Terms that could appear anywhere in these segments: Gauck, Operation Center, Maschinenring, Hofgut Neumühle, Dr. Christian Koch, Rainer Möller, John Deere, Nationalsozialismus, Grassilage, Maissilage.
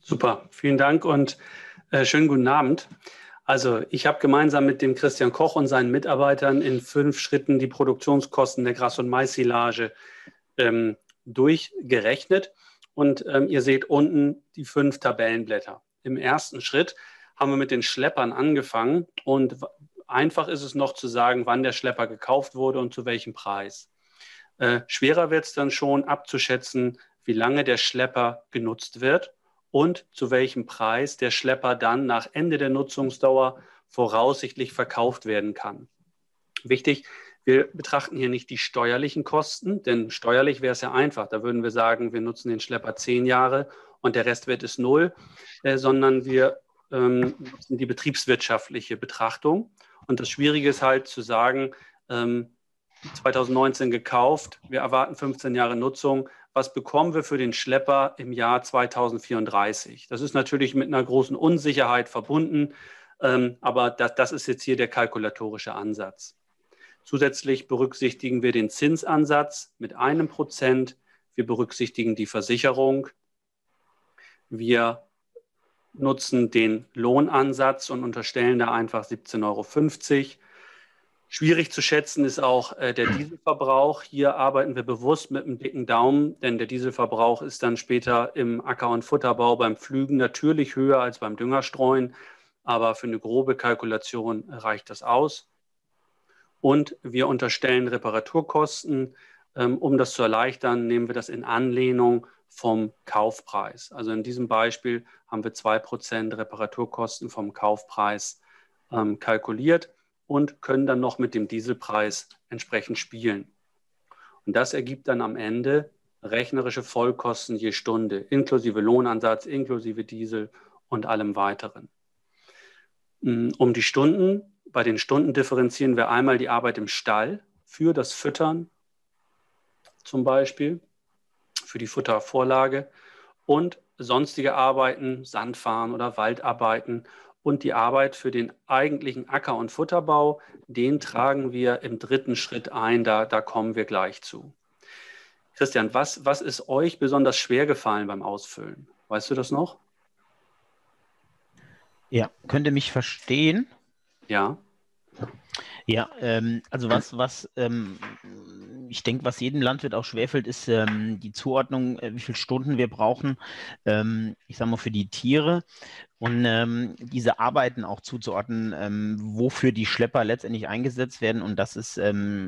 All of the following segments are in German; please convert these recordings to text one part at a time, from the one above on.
Super, vielen Dank und schönen guten Abend. Also ich habe gemeinsam mit dem Christian Koch und seinen Mitarbeitern in 5 Schritten die Produktionskosten der Gras- und Maissilage durchgerechnet. Und ihr seht unten die 5 Tabellenblätter. Im ersten Schritt haben wir mit den Schleppern angefangen. Und einfach ist es noch zu sagen, wann der Schlepper gekauft wurde und zu welchem Preis. Schwerer wird es dann schon abzuschätzen, wie lange der Schlepper genutzt wird und zu welchem Preis der Schlepper dann nach Ende der Nutzungsdauer voraussichtlich verkauft werden kann. Wichtig, wir betrachten hier nicht die steuerlichen Kosten, denn steuerlich wäre es ja einfach. Da würden wir sagen, wir nutzen den Schlepper 10 Jahre und der Restwert ist 0, sondern wir nutzen die betriebswirtschaftliche Betrachtung. Und das Schwierige ist halt zu sagen, 2019 gekauft, wir erwarten 15 Jahre Nutzung. Was bekommen wir für den Schlepper im Jahr 2034? Das ist natürlich mit einer großen Unsicherheit verbunden, aber das ist jetzt hier der kalkulatorische Ansatz. Zusätzlich berücksichtigen wir den Zinsansatz mit 1%. Wir berücksichtigen die Versicherung. Wir nutzen den Lohnansatz und unterstellen da einfach 17,50 Euro. Schwierig zu schätzen ist auch der Dieselverbrauch. Hier arbeiten wir bewusst mit einem dicken Daumen, denn der Dieselverbrauch ist dann später im Acker- und Futterbau beim Pflügen natürlich höher als beim Düngerstreuen, aber für eine grobe Kalkulation reicht das aus. Und wir unterstellen Reparaturkosten. Um das zu erleichtern, nehmen wir das in Anlehnung vom Kaufpreis. Also in diesem Beispiel haben wir 2% Reparaturkosten vom Kaufpreis kalkuliert und können dann noch mit dem Dieselpreis entsprechend spielen. Und das ergibt dann am Ende rechnerische Vollkosten je Stunde, inklusive Lohnansatz, inklusive Diesel und allem Weiteren. Um die Stunden, bei den Stunden differenzieren wir einmal die Arbeit im Stall für das Füttern zum Beispiel, für die Futtervorlage und sonstige Arbeiten, Sandfahren oder Waldarbeiten. Und die Arbeit für den eigentlichen Acker- und Futterbau, den tragen wir im dritten Schritt ein, da kommen wir gleich zu. Christian, was ist euch besonders schwer gefallen beim Ausfüllen? Weißt du das noch? Ja, könnt ihr mich verstehen? Ja. Ja, also ich denke, was jedem Landwirt auch schwerfällt, ist die Zuordnung, wie viele Stunden wir brauchen, ich sage mal für die Tiere und diese Arbeiten auch zuzuordnen, wofür die Schlepper letztendlich eingesetzt werden, und das ist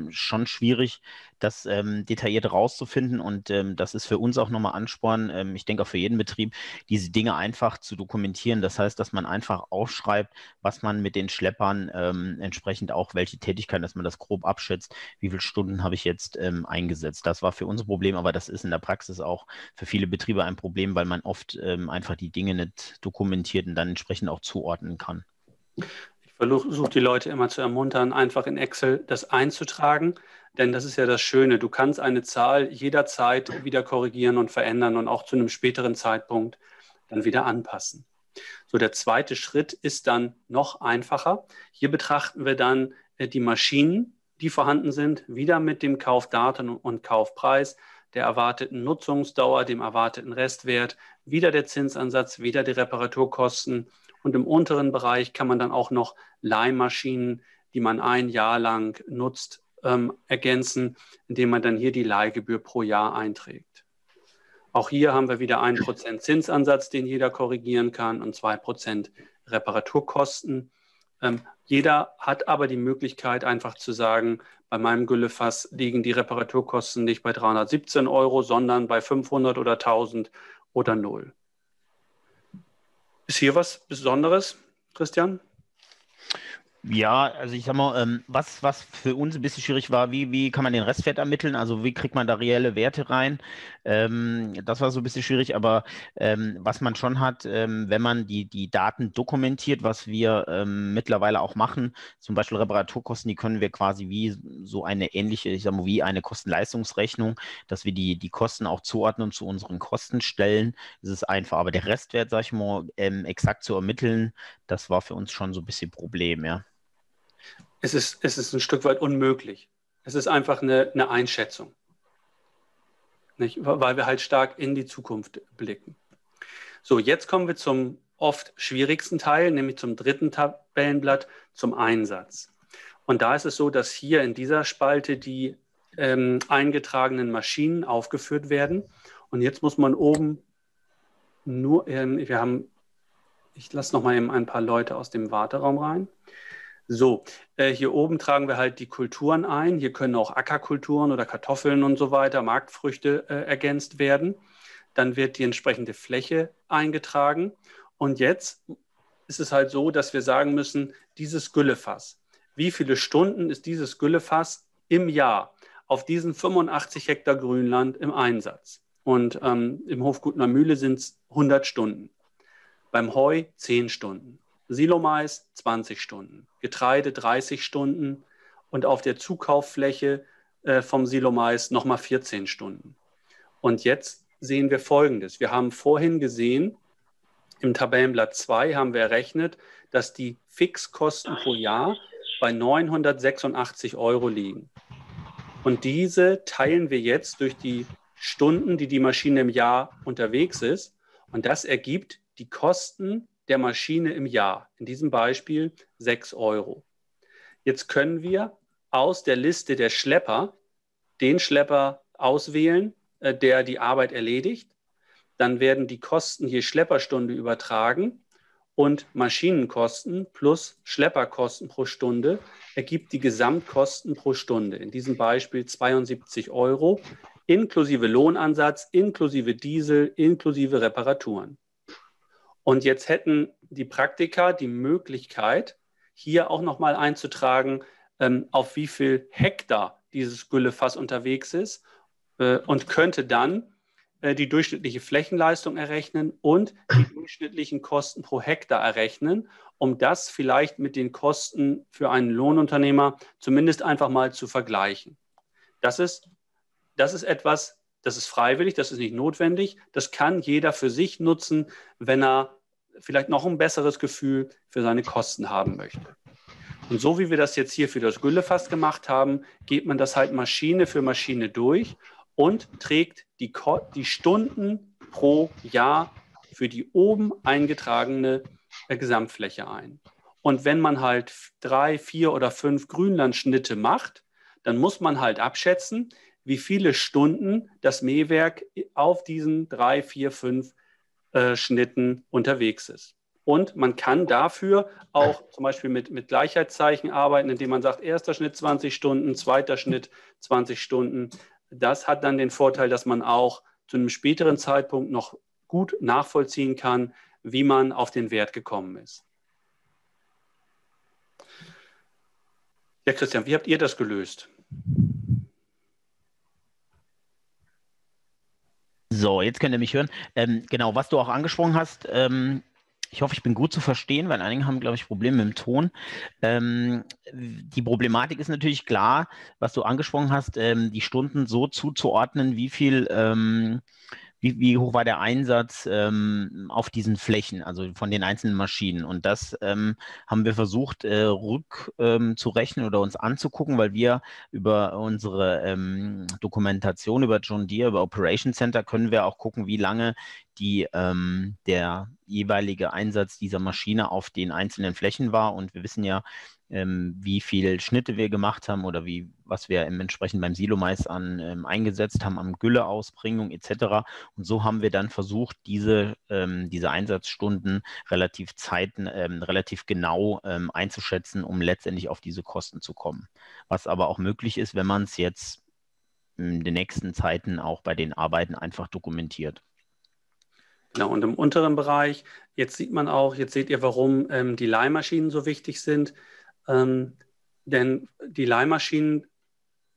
schon schwierig, das detailliert rauszufinden, und das ist für uns auch nochmal Ansporn, ich denke auch für jeden Betrieb, diese Dinge einfach zu dokumentieren, das heißt, dass man einfach aufschreibt, was man mit den Schleppern entsprechend auch welche Tätigkeiten, dass man das grob abschätzt, wie viele Stunden habe ich jetzt eingesetzt. Das war für uns ein Problem, aber das ist in der Praxis auch für viele Betriebe ein Problem, weil man oft einfach die Dinge nicht dokumentiert und dann entsprechend auch zuordnen kann. Ich versuche die Leute immer zu ermuntern, einfach in Excel das einzutragen, denn das ist ja das Schöne. Du kannst eine Zahl jederzeit wieder korrigieren und verändern und auch zu einem späteren Zeitpunkt dann wieder anpassen. So, der zweite Schritt ist dann noch einfacher. Hier betrachten wir dann die Maschinen, die vorhanden sind, wieder mit dem Kaufdatum und Kaufpreis, der erwarteten Nutzungsdauer, dem erwarteten Restwert, wieder der Zinsansatz, wieder die Reparaturkosten. Und im unteren Bereich kann man dann auch noch Leihmaschinen, die man ein Jahr lang nutzt, ergänzen, indem man dann hier die Leihgebühr pro Jahr einträgt. Auch hier haben wir wieder 1% Zinsansatz, den jeder korrigieren kann, und 2% Reparaturkosten. Jeder hat aber die Möglichkeit, einfach zu sagen, bei meinem Güllefass liegen die Reparaturkosten nicht bei 317 Euro, sondern bei 500 oder 1000 oder 0. Ist hier was Besonderes, Christian? Ja, also ich sag mal, was für uns ein bisschen schwierig war, wie kann man den Restwert ermitteln? Also wie kriegt man da reelle Werte rein? Das war so ein bisschen schwierig, aber was man schon hat, wenn man die Daten dokumentiert, was wir mittlerweile auch machen, zum Beispiel Reparaturkosten, die können wir quasi wie so eine ähnliche, ich sag mal, wie eine Kosten-Leistungsrechnung, dass wir die Kosten auch zuordnen zu unseren Kosten stellen. Das ist einfach, aber der Restwert, sag ich mal, exakt zu ermitteln, das war für uns schon so ein bisschen ein Problem, ja. Es ist ein Stück weit unmöglich. Es ist einfach eine Einschätzung, nicht? Weil wir halt stark in die Zukunft blicken. So, jetzt kommen wir zum oft schwierigsten Teil, nämlich zum dritten Tabellenblatt, zum Einsatz. Und da ist es so, dass hier in dieser Spalte die eingetragenen Maschinen aufgeführt werden. Und jetzt muss man oben nur, ich lasse noch mal eben ein paar Leute aus dem Warteraum rein. So, hier oben tragen wir halt die Kulturen ein. Hier können auch Ackerkulturen oder Kartoffeln und so weiter, Marktfrüchte ergänzt werden. Dann wird die entsprechende Fläche eingetragen. Und jetzt ist es halt so, dass wir sagen müssen, dieses Güllefass. Wie viele Stunden ist dieses Güllefass im Jahr auf diesen 85 Hektar Grünland im Einsatz? Und im Hofgut Neumühle sind es 100 Stunden. Beim Heu 10 Stunden. Silomais 20 Stunden. Getreide 30 Stunden. Und auf der Zukauffläche vom Silomais nochmal 14 Stunden. Und jetzt sehen wir Folgendes. Wir haben vorhin gesehen, im Tabellenblatt 2 haben wir errechnet, dass die Fixkosten pro Jahr bei 986 € liegen. Und diese teilen wir jetzt durch die Stunden, die die Maschine im Jahr unterwegs ist. Und das ergibt die Kosten der Maschine im Jahr. In diesem Beispiel 6 €. Jetzt können wir aus der Liste der Schlepper den Schlepper auswählen, der die Arbeit erledigt. Dann werden die Kosten je Schlepperstunde übertragen und Maschinenkosten plus Schlepperkosten pro Stunde ergibt die Gesamtkosten pro Stunde. In diesem Beispiel 72 € inklusive Lohnansatz, inklusive Diesel, inklusive Reparaturen. Und jetzt hätten die Praktiker die Möglichkeit, hier auch nochmal einzutragen, auf wie viel Hektar dieses Güllefass unterwegs ist und könnte dann die durchschnittliche Flächenleistung errechnen und die durchschnittlichen Kosten pro Hektar errechnen, um das vielleicht mit den Kosten für einen Lohnunternehmer zumindest einfach mal zu vergleichen. Das ist etwas, das ist freiwillig, das ist nicht notwendig, das kann jeder für sich nutzen, wenn er vielleicht noch ein besseres Gefühl für seine Kosten haben möchte. Und so wie wir das jetzt hier für das Güllefass gemacht haben, geht man das halt Maschine für Maschine durch und trägt die Stunden pro Jahr für die oben eingetragene Gesamtfläche ein. Und wenn man halt 3, 4 oder 5 Grünlandschnitte macht, dann muss man halt abschätzen, wie viele Stunden das Mähwerk auf diesen 3, 4, 5 Schnitten unterwegs ist. Und man kann dafür auch zum Beispiel mit Gleichheitszeichen arbeiten, indem man sagt, erster Schnitt 20 Stunden, zweiter Schnitt 20 Stunden. Das hat dann den Vorteil, dass man auch zu einem späteren Zeitpunkt noch gut nachvollziehen kann, wie man auf den Wert gekommen ist. Ja, Christian, wie habt ihr das gelöst? So, jetzt könnt ihr mich hören. Genau, was du auch angesprochen hast, ich hoffe, ich bin gut zu verstehen, weil einige haben, glaube ich, Probleme mit dem Ton. Die Problematik ist natürlich klar, was du angesprochen hast, die Stunden so zuzuordnen, wie viel, wie hoch war der Einsatz auf diesen Flächen, also von den einzelnen Maschinen. Und das haben wir versucht zu rechnen oder uns anzugucken, weil wir über unsere Dokumentation, über John Deere, über Operation Center, können wir auch gucken, wie lange der jeweilige Einsatz dieser Maschine auf den einzelnen Flächen war. Und wir wissen ja, wie viele Schnitte wir gemacht haben oder was wir entsprechend beim Silomais eingesetzt haben, an Gülleausbringung etc. Und so haben wir dann versucht, diese Einsatzstunden relativ genau einzuschätzen, um letztendlich auf diese Kosten zu kommen. Was aber auch möglich ist, wenn man es jetzt in den nächsten Zeiten auch bei den Arbeiten einfach dokumentiert. Genau, und im unteren Bereich, jetzt seht ihr, warum die Leihmaschinen so wichtig sind. Denn die Leihmaschinen,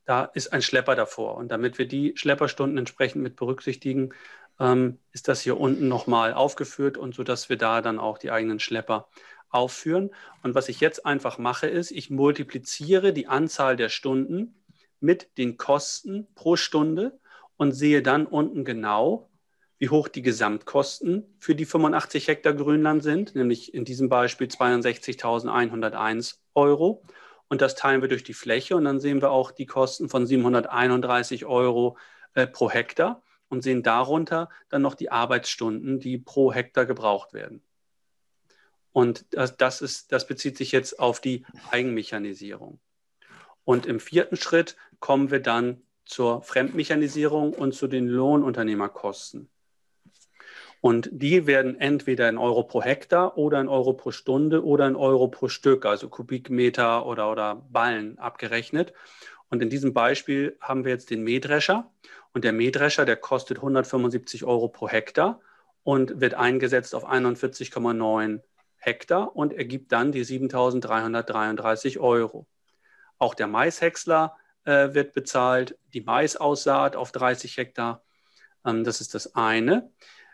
da ist ein Schlepper davor. Und damit wir die Schlepperstunden entsprechend mit berücksichtigen, ist das hier unten nochmal aufgeführt, und so dass wir da dann auch die eigenen Schlepper aufführen. Und was ich jetzt einfach mache, ist, ich multipliziere die Anzahl der Stunden mit den Kosten pro Stunde und sehe dann unten genau, wie hoch die Gesamtkosten für die 85 Hektar Grünland sind, nämlich in diesem Beispiel 62.101 €. Und das teilen wir durch die Fläche, und dann sehen wir auch die Kosten von 731 € pro Hektar. und sehen darunter dann noch die Arbeitsstunden, die pro Hektar gebraucht werden. Und das bezieht sich jetzt auf die Eigenmechanisierung. Und im vierten Schritt kommen wir dann zur Fremdmechanisierung und zu den Lohnunternehmerkosten. Und die werden entweder in Euro pro Hektar oder in Euro pro Stunde oder in Euro pro Stück, also Kubikmeter oder Ballen abgerechnet. Und in diesem Beispiel haben wir jetzt den Mähdrescher. Und der Mähdrescher, der kostet 175 Euro pro Hektar und wird eingesetzt auf 41,9 Hektar und ergibt dann die 7.333 Euro. Auch der Maishäcksler wird bezahlt, die Maisaussaat auf 30 Hektar. Das ist das eine.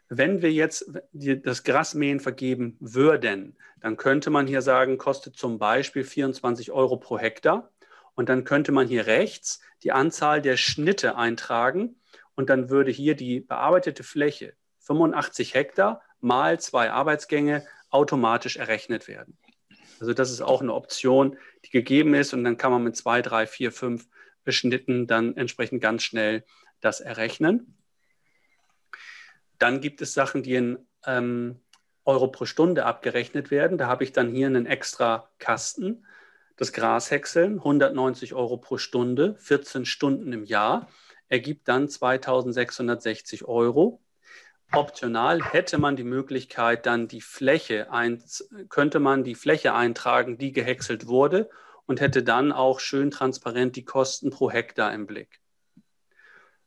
Wenn wir jetzt das Grasmähen vergeben würden, dann könnte man hier sagen, kostet zum Beispiel 24 Euro pro Hektar. Und dann könnte man hier rechts die Anzahl der Schnitte eintragen. Und dann würde hier die bearbeitete Fläche 85 Hektar mal 2 Arbeitsgänge automatisch errechnet werden. Also das ist auch eine Option, die gegeben ist. Und dann kann man mit 2, 3, 4, 5 Schnitten dann entsprechend ganz schnell das errechnen. Dann gibt es Sachen, die in Euro pro Stunde abgerechnet werden. Da habe ich dann hier einen extra Kasten. Das Grashäckseln, 190 Euro pro Stunde, 14 Stunden im Jahr, ergibt dann 2.660 Euro. Optional hätte man die Möglichkeit, dann könnte man die Fläche eintragen, die gehäckselt wurde, und hätte dann auch schön transparent die Kosten pro Hektar im Blick.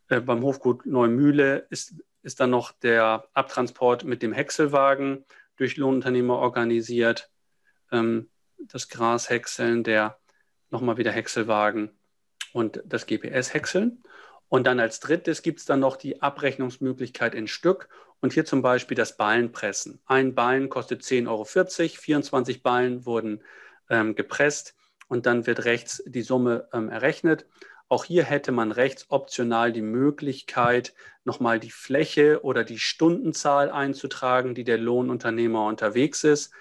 Beim Hofgut Neumühle ist dann noch der Abtransport mit dem Häckselwagen durch Lohnunternehmer organisiert. Das Grashäckseln, der nochmal wieder Häckselwagen und das GPS-Häckseln. Und dann als drittes gibt es dann noch die Abrechnungsmöglichkeit in Stück. Und hier zum Beispiel das Ballenpressen. Ein Ballen kostet 10,40 Euro, 24 Ballen wurden gepresst und dann wird rechts die Summe errechnet. Auch hier hätte man rechts optional die Möglichkeit, nochmal die Fläche oder die Stundenzahl einzutragen, die der Lohnunternehmer unterwegs ist.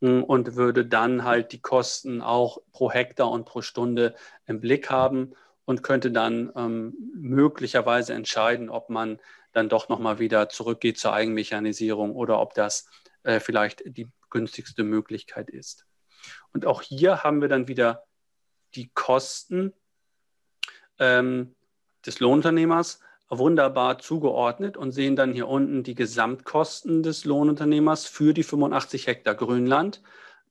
Und würde dann halt die Kosten auch pro Hektar und pro Stunde im Blick haben und könnte dann möglicherweise entscheiden, ob man dann doch nochmal wieder zurückgeht zur Eigenmechanisierung oder ob das vielleicht die günstigste Möglichkeit ist. Und auch hier haben wir dann wieder die Kosten des Lohnunternehmers wunderbar zugeordnet und sehen dann hier unten die Gesamtkosten des Lohnunternehmers für die 85 Hektar Grünland.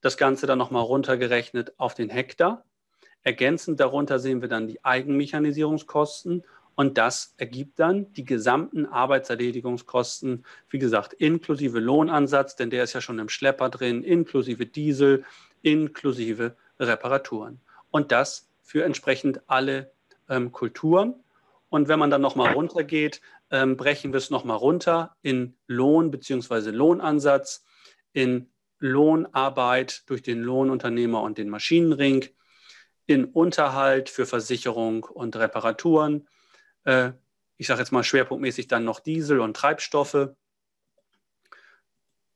Das Ganze dann nochmal runtergerechnet auf den Hektar. Ergänzend darunter sehen wir dann die Eigenmechanisierungskosten und das ergibt dann die gesamten Arbeitserledigungskosten, wie gesagt, inklusive Lohnansatz, denn der ist ja schon im Schlepper drin, inklusive Diesel, inklusive Reparaturen. Und das für entsprechend alle Kulturen. Und wenn man dann nochmal runtergeht, brechen wir es nochmal runter in Lohn bzw. Lohnansatz, in Lohnarbeit durch den Lohnunternehmer und den Maschinenring, in Unterhalt für Versicherung und Reparaturen. Ich sage jetzt mal schwerpunktmäßig dann noch Diesel und Treibstoffe,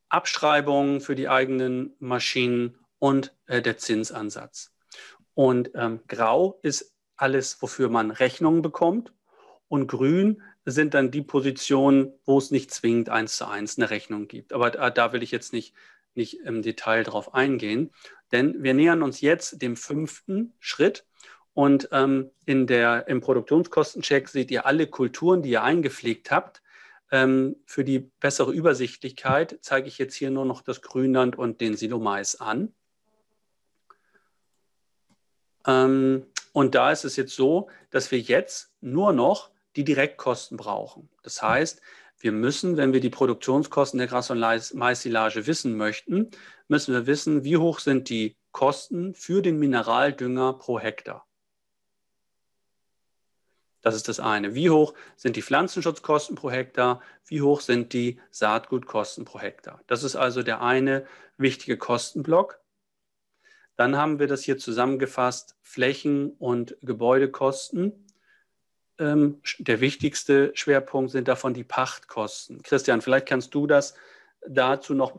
Abschreibungen für die eigenen Maschinen und der Zinsansatz. Und grau ist alles, wofür man Rechnungen bekommt. Und grün sind dann die Positionen, wo es nicht zwingend 1:1 eine Rechnung gibt. Aber da will ich jetzt nicht im Detail drauf eingehen, denn wir nähern uns jetzt dem 5. Schritt. Und im Produktionskostencheck seht ihr alle Kulturen, die ihr eingepflegt habt. Für die bessere Übersichtlichkeit zeige ich jetzt hier nur noch das Grünland und den Silomais an. Und da ist es jetzt so, dass wir jetzt nur noch die Direktkosten brauchen. Das heißt, wir müssen, wenn wir die Produktionskosten der Gras- und Maissilage wissen möchten, müssen wir wissen, wie hoch sind die Kosten für den Mineraldünger pro Hektar. Das ist das eine. Wie hoch sind die Pflanzenschutzkosten pro Hektar? Wie hoch sind die Saatgutkosten pro Hektar? Das ist also der eine wichtige Kostenblock. Dann haben wir das hier zusammengefasst, Flächen- und Gebäudekosten. Der wichtigste Schwerpunkt sind davon die Pachtkosten. Christian, vielleicht kannst du das dazu noch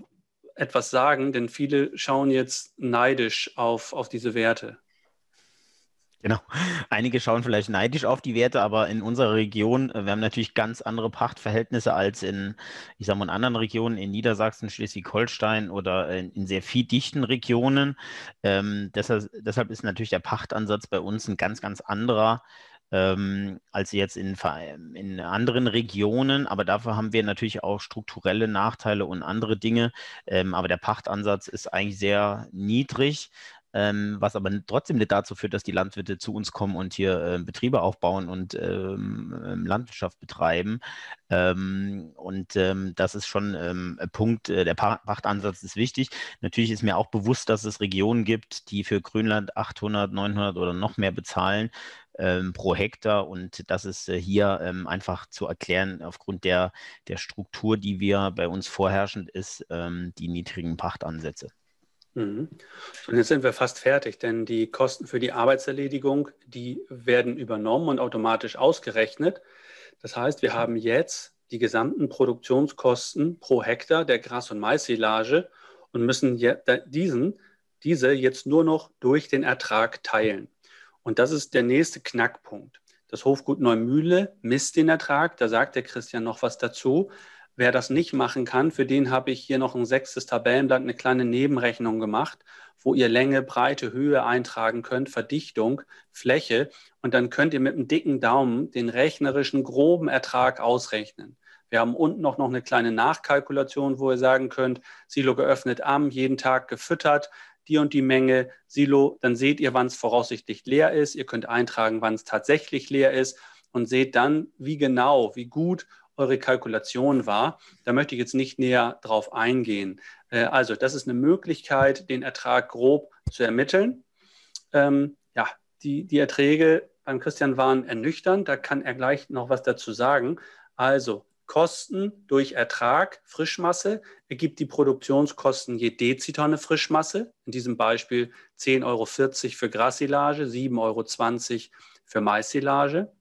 etwas sagen, denn viele schauen jetzt neidisch auf diese Werte. Genau. Einige schauen vielleicht neidisch auf die Werte, aber in unserer Region, wir haben natürlich ganz andere Pachtverhältnisse als in, ich sag mal, in anderen Regionen, in Niedersachsen, Schleswig-Holstein oder in sehr viehdichten Regionen. Deshalb ist natürlich der Pachtansatz bei uns ein ganz, ganz anderer als jetzt in anderen Regionen. Aber dafür haben wir natürlich auch strukturelle Nachteile und andere Dinge. Aber der Pachtansatz ist eigentlich sehr niedrig. Was aber trotzdem nicht dazu führt, dass die Landwirte zu uns kommen und hier Betriebe aufbauen und Landwirtschaft betreiben. Das ist schon ein Punkt, der Pachtansatz ist wichtig. Natürlich ist mir auch bewusst, dass es Regionen gibt, die für Grünland 800, 900 oder noch mehr bezahlen pro Hektar. Und das ist hier einfach zu erklären, aufgrund der Struktur, die wir bei uns vorherrschend ist, die niedrigen Pachtansätze. Und jetzt sind wir fast fertig, denn die Kosten für die Arbeitserledigung, die werden übernommen und automatisch ausgerechnet. Das heißt, wir haben jetzt die gesamten Produktionskosten pro Hektar der Gras- und Maissilage und müssen diese jetzt nur noch durch den Ertrag teilen. Und das ist der nächste Knackpunkt. Das Hofgut Neumühle misst den Ertrag, da sagt der Christian noch was dazu. Wer das nicht machen kann, für den habe ich hier noch ein 6. Tabellenblatt, eine kleine Nebenrechnung gemacht, wo ihr Länge, Breite, Höhe eintragen könnt, Verdichtung, Fläche. Und dann könnt ihr mit dem dicken Daumen den rechnerischen groben Ertrag ausrechnen. Wir haben unten noch eine kleine Nachkalkulation, wo ihr sagen könnt, Silo geöffnet am, jeden Tag gefüttert, die und die Menge, Silo. Dann seht ihr, wann es voraussichtlich leer ist. Ihr könnt eintragen, wann es tatsächlich leer ist und seht dann, wie genau, wie gut eure Kalkulation war. Da möchte ich jetzt nicht näher drauf eingehen. Also das ist eine Möglichkeit, den Ertrag grob zu ermitteln. Ja, die Erträge beim Christian waren ernüchternd, da kann er gleich noch was dazu sagen. Also Kosten durch Ertrag, Frischmasse, ergibt die Produktionskosten je Dezitonne Frischmasse. In diesem Beispiel 10,40 Euro für Grassilage, 7,20 Euro für Maissilage.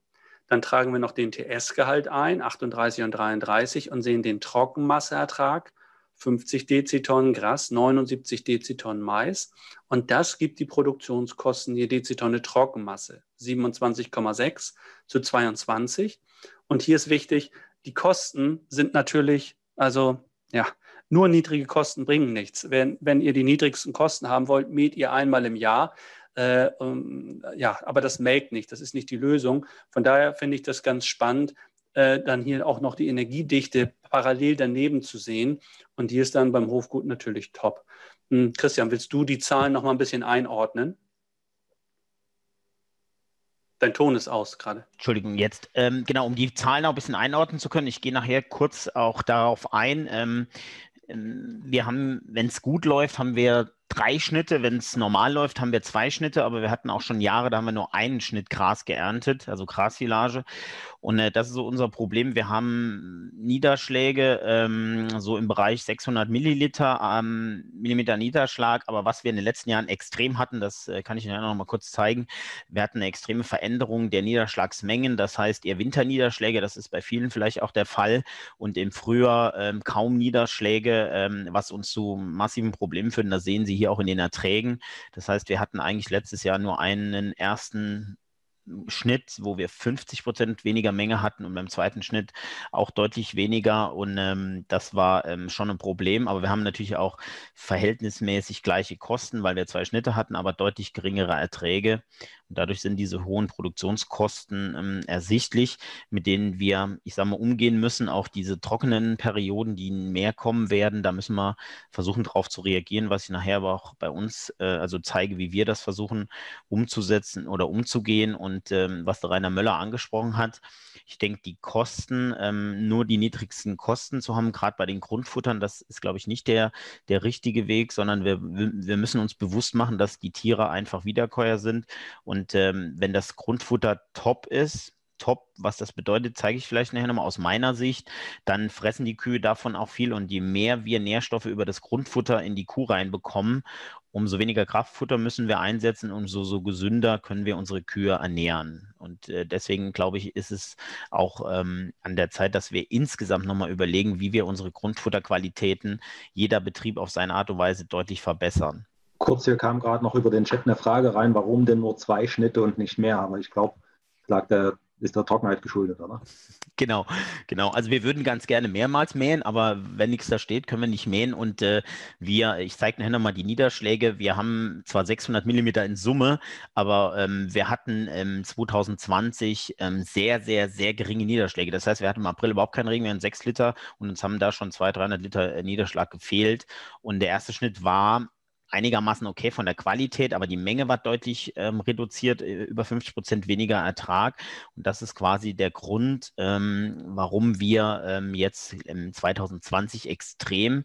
Dann tragen wir noch den TS-Gehalt ein, 38 und 33, und sehen den Trockenmasseertrag, 50 Dezitonnen Gras, 79 Dezitonnen Mais. Und das gibt die Produktionskosten je Dezitonne Trockenmasse, 27,6 zu 22. Und hier ist wichtig, die Kosten sind natürlich, also ja, nur niedrige Kosten bringen nichts. Wenn ihr die niedrigsten Kosten haben wollt, mäht ihr einmal im Jahr. Ja, aber das melkt nicht, das ist nicht die Lösung. Von daher finde ich das ganz spannend, dann hier auch noch die Energiedichte parallel daneben zu sehen. Und die ist dann beim Hofgut natürlich top. Christian, willst du die Zahlen noch mal ein bisschen einordnen? Dein Ton ist aus gerade. Entschuldigung, jetzt. Genau, um die Zahlen auch ein bisschen einordnen zu können, ich gehe nachher kurz auch darauf ein. Wir haben, wenn es gut läuft, haben wir 3 Schnitte, wenn es normal läuft, haben wir 2 Schnitte, aber wir hatten auch schon Jahre, da haben wir nur einen Schnitt Gras geerntet, also Grassilage. Und das ist so unser Problem. Wir haben Niederschläge so im Bereich 600 Millimeter Niederschlag, aber was wir in den letzten Jahren extrem hatten, das kann ich Ihnen ja noch mal kurz zeigen, wir hatten eine extreme Veränderung der Niederschlagsmengen, das heißt eher Winterniederschläge, das ist bei vielen vielleicht auch der Fall, und im Frühjahr kaum Niederschläge, was uns zu massiven Problemen führt. Da sehen Sie hier auch in den Erträgen. Das heißt, wir hatten eigentlich letztes Jahr nur einen ersten Schnitt, wo wir 50% weniger Menge hatten, und beim zweiten Schnitt auch deutlich weniger, und das war schon ein Problem. Aber wir haben natürlich auch verhältnismäßig gleiche Kosten, weil wir 2 Schnitte hatten, aber deutlich geringere Erträge, und dadurch sind diese hohen Produktionskosten ersichtlich, mit denen wir, ich sage mal, umgehen müssen. Auch diese trockenen Perioden, die mehr kommen werden, da müssen wir versuchen, darauf zu reagieren, was ich nachher aber auch bei uns also zeige, wie wir das versuchen umzusetzen oder umzugehen. Und was der Rainer Möller angesprochen hat, ich denke, die Kosten, nur die niedrigsten Kosten zu haben, gerade bei den Grundfuttern, das ist, glaube ich, nicht der richtige Weg, sondern wir müssen uns bewusst machen, dass die Tiere einfach Wiederkäuer sind. Und wenn das Grundfutter top ist, was das bedeutet, zeige ich vielleicht nachher nochmal aus meiner Sicht, dann fressen die Kühe davon auch viel, und je mehr wir Nährstoffe über das Grundfutter in die Kuh reinbekommen, umso weniger Kraftfutter müssen wir einsetzen, umso gesünder können wir unsere Kühe ernähren. Und deswegen, glaube ich, ist es auch an der Zeit, dass wir insgesamt nochmal überlegen, wie wir unsere Grundfutterqualitäten, jeder Betrieb auf seine Art und Weise, deutlich verbessern. kurz, hier kam gerade noch über den Chat eine Frage rein, warum denn nur 2 Schnitte und nicht mehr? Aber ich glaube, ist der Trockenheit geschuldet, oder? Genau, genau. Also wir würden ganz gerne mehrmals mähen, aber wenn nichts da steht, können wir nicht mähen. Und ich zeige nachher nochmal die Niederschläge. Wir haben zwar 600 mm in Summe, aber wir hatten 2020 sehr, sehr, sehr geringe Niederschläge. Das heißt, wir hatten im April überhaupt keinen Regen, wir hatten 6 Liter und uns haben da schon 200, 300 Liter Niederschlag gefehlt. Und der erste Schnitt war einigermaßen okay von der Qualität, aber die Menge war deutlich reduziert, über 50% weniger Ertrag. Und das ist quasi der Grund, warum wir jetzt 2020 extrem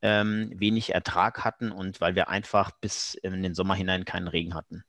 wenig Ertrag hatten und weil wir einfach bis in den Sommer hinein keinen Regen hatten.